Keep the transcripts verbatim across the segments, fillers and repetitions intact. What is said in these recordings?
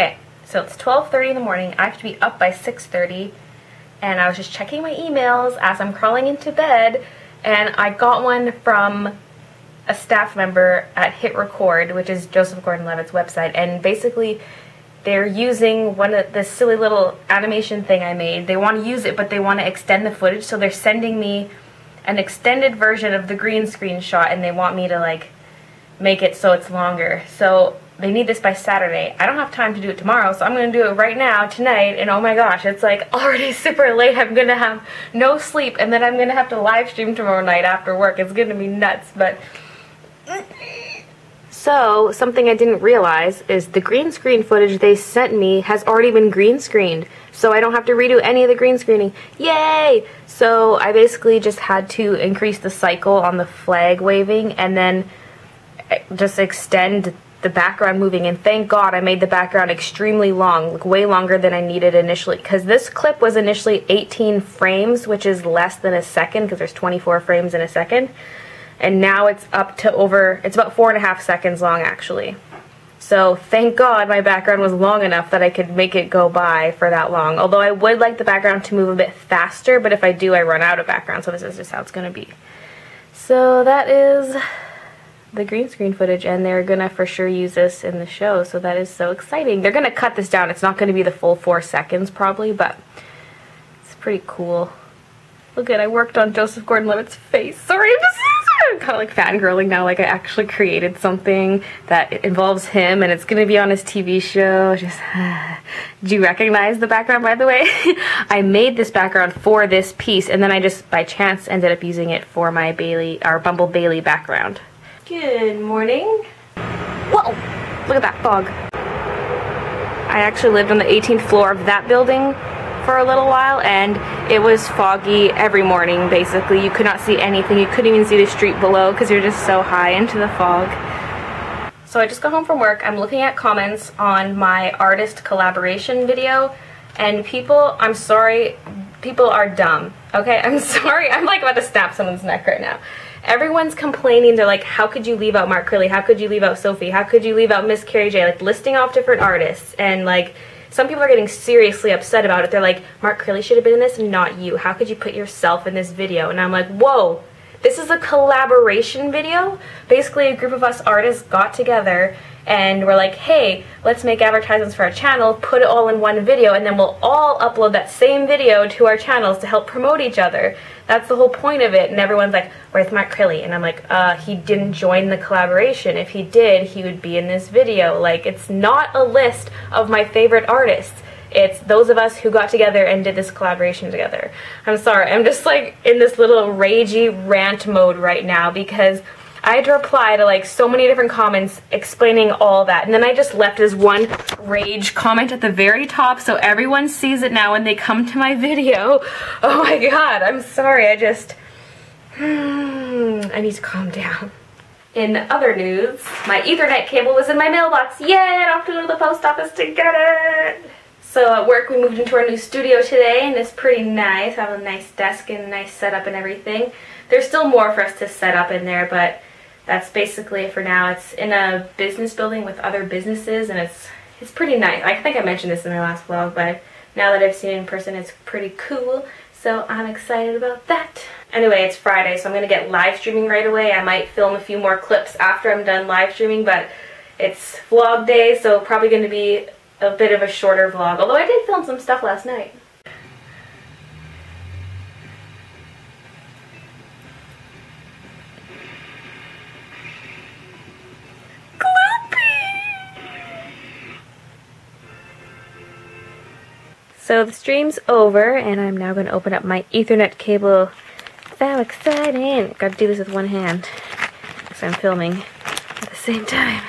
Okay, so it's twelve thirty in the morning. I have to be up by six thirty, and I was just checking my emails as I'm crawling into bed, and I got one from a staff member at Hit Record, which is Joseph Gordon-Levitt's website, and basically they're using one of this silly little animation thing I made. They want to use it, but they want to extend the footage, so they're sending me an extended version of the green screen shot, and they want me to like make it so it's longer. So they need this by Saturday. I don't have time to do it tomorrow, so I'm gonna do it right now, tonight, and oh my gosh, it's like already super late. I'm gonna have no sleep, and then I'm gonna have to live stream tomorrow night after work. It's gonna be nuts, but... So, something I didn't realize is the green screen footage they sent me has already been green screened, so I don't have to redo any of the green screening. Yay! So, I basically just had to increase the cycle on the flag waving, and then just extend the background moving, and thank God I made the background extremely long, like way longer than I needed initially, because this clip was initially eighteen frames, which is less than a second, because there's twenty-four frames in a second, and now it's up to over, it's about four and a half seconds long actually. So thank God my background was long enough that I could make it go by for that long, although I would like the background to move a bit faster, but if I do I run out of background, so this is just how it's gonna be. So that is the green screen footage, and they're gonna for sure use this in the show, so that is so exciting. They're gonna cut this down. It's not gonna be the full four seconds probably, but it's pretty cool. Look at, I worked on Joseph Gordon-Levitt's face. Sorry, this is, I'm kind of like fangirling now, like I actually created something that involves him, and it's gonna be on his T V show. Just do you recognize the background, by the way? I made this background for this piece, and then I just by chance ended up using it for my Bailey, our Bumble Bailey background. Good morning. Whoa! Look at that fog. I actually lived on the eighteenth floor of that building for a little while, and it was foggy every morning basically. You could not see anything. You couldn't even see the street below because you're just so high into the fog. So I just got home from work. I'm looking at comments on my artist collaboration video, and people, I'm sorry, people are dumb. Okay, I'm sorry. I'm like about to snap someone's neck right now. Everyone's complaining, they're like, how could you leave out Mark Crilley, how could you leave out Sophie, how could you leave out Miss Carrie J, like listing off different artists, and like some people are getting seriously upset about it. They're like, Mark Crilley should have been in this and not you, how could you put yourself in this video? And I'm like, whoa, this is a collaboration video. Basically a group of us artists got together and we're like, hey, let's make advertisements for our channel, put it all in one video, and then we'll all upload that same video to our channels to help promote each other. That's the whole point of it. And everyone's like, where's Mark Crilley? And I'm like, uh, he didn't join the collaboration. If he did, he would be in this video. Like, it's not a list of my favorite artists. It's those of us who got together and did this collaboration together. I'm sorry, I'm just like in this little ragey rant mode right now because I had to reply to like so many different comments explaining all that, and then I just left this one rage comment at the very top so everyone sees it now when they come to my video. Oh my god, I'm sorry, I just... Hmm, I need to calm down. In other news, my Ethernet cable was in my mailbox. Yay, I don't have to go to the post office to get it! So at work we moved into our new studio today, and it's pretty nice. I have a nice desk and a nice setup and everything. There's still more for us to set up in there, but that's basically it for now. It's in a business building with other businesses, and it's it's pretty nice. I think I mentioned this in my last vlog, but now that I've seen it in person, it's pretty cool. So I'm excited about that. Anyway, it's Friday, so I'm gonna get live streaming right away. I might film a few more clips after I'm done live streaming, but it's vlog day, so probably gonna be a bit of a shorter vlog, although I did film some stuff last night. Gloopy! So the stream's over, and I'm now going to open up my Ethernet cable. So exciting! Gotta do this with one hand, because I'm filming at the same time.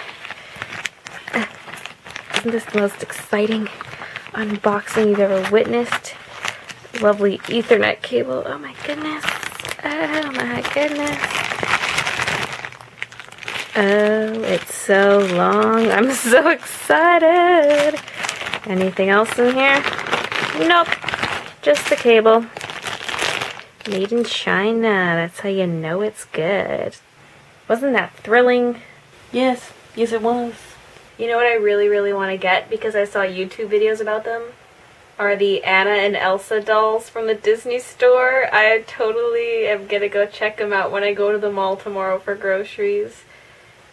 Isn't this the most exciting unboxing you've ever witnessed? Lovely Ethernet cable. Oh my goodness. Oh my goodness. Oh, it's so long. I'm so excited. Anything else in here? Nope. Just the cable. Made in China. That's how you know it's good. Wasn't that thrilling? Yes. Yes, it was. You know what I really, really want to get, because I saw YouTube videos about them, are the Anna and Elsa dolls from the Disney store. I totally am going to go check them out when I go to the mall tomorrow for groceries.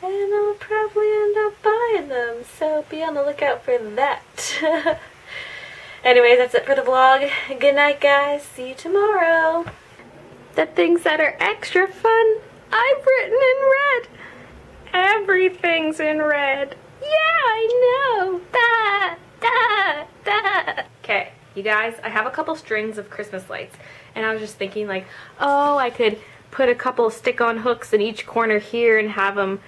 And I'll probably end up buying them, so be on the lookout for that. Anyways, that's it for the vlog. Good night, guys. See you tomorrow. The things that are extra fun, I've written in red. Everything's in red. Yeah, I know. Da, da, da. Okay, you guys, I have a couple strings of Christmas lights, and I was just thinking, like, oh, I could put a couple stick-on hooks in each corner here and have them